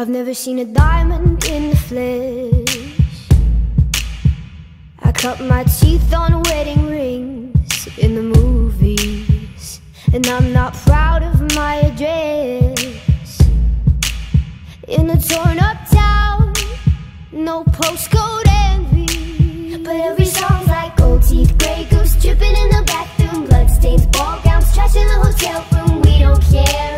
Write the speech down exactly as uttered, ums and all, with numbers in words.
I've never seen a diamond in the flesh. I cut my teeth on wedding rings in the movies, and I'm not proud of my address. In a torn up town, no postcode envy, but every song's like gold teeth, grey goose dripping in the bathroom, bloodstains, ball gowns, trash in the hotel room. We don't care.